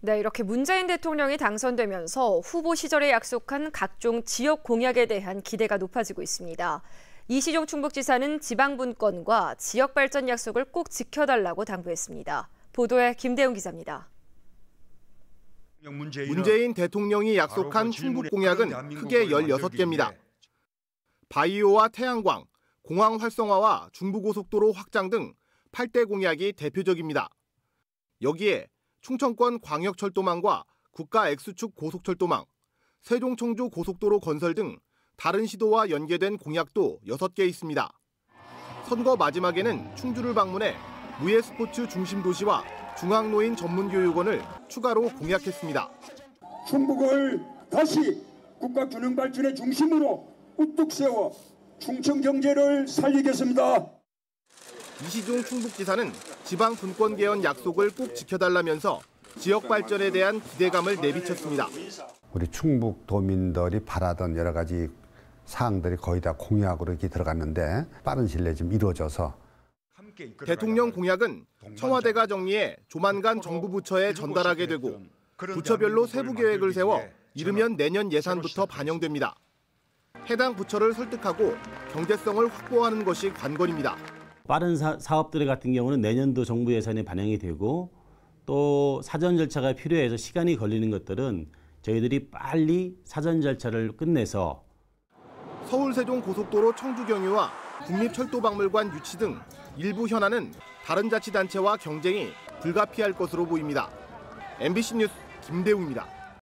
네, 이렇게 문재인 대통령이 당선되면서 후보 시절에 약속한 각종 지역 공약에 대한 기대가 높아지고 있습니다. 이시종 충북지사는 지방분권과 지역발전 약속을 꼭 지켜달라고 당부했습니다. 보도에 김대웅 기자입니다. 문재인 대통령이 약속한 충북 공약은 크게 16개입니다. 바이오와 태양광, 공항 활성화와 중부고속도로 확장 등 8대 공약이 대표적입니다. 여기에 충청권 광역철도망과 국가 X축 고속철도망, 세종-청주 고속도로 건설 등 다른 시도와 연계된 공약도 6개 있습니다. 선거 마지막에는 충주를 방문해 무예스포츠 중심 도시와 중앙노인 전문교육원을 추가로 공약했습니다. 충북을 다시 국가균형발전의 중심으로 우뚝 세워 충청 경제를 살리겠습니다. 이시종 충북지사는 지방 분권 개헌 약속을 꼭 지켜달라면서 지역 발전에 대한 기대감을 내비쳤습니다. 우리 충북 도민들이 바라던 여러 가지 사항들이 거의 다 공약으로 이렇게 들어갔는데 빠른 시일 내에 좀 이루어져서. 대통령 공약은 청와대가 정리해 조만간 정부 부처에 전달하게 되고 부처별로 세부 계획을 세워 이르면 내년 예산부터 반영됩니다. 해당 부처를 설득하고 경제성을 확보하는 것이 관건입니다. 빠른 사업들 같은 경우는 내년도 정부 예산에 반영이 되고 또 사전 절차가 필요해서 시간이 걸리는 것들은 저희들이 빨리 사전 절차를 끝내서 서울-세종 고속도로 청주 경유와 국립철도박물관 유치 등 일부 현안은 다른 자치단체와 경쟁이 불가피할 것으로 보입니다. MBC 뉴스 김대웅입니다.